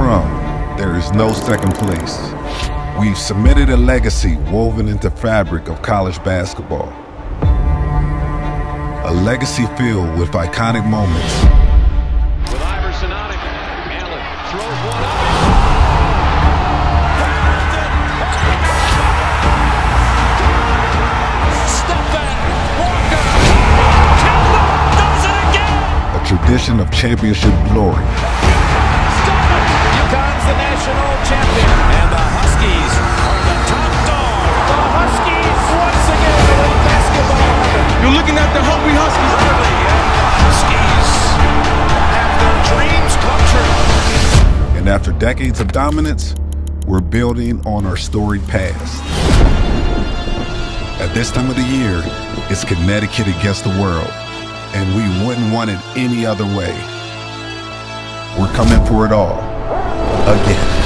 from, there is no second place. We've submitted a legacy woven into the fabric of college basketball. A legacy filled with iconic moments. With Iverson on it, Allen throws one up. Step back, Walker. Kendall does it again. A tradition of championship glory. Stop it. UConn's the national champion, and the Huskies are the top dog. The Huskies once again win basketball. You're looking at the Hungry Huskies. Literally, the Huskies have their dreams come true. And after decades of dominance, we're building on our storied past. At this time of the year, it's Connecticut against the world, and we wouldn't want it any other way. We're coming for it all, again.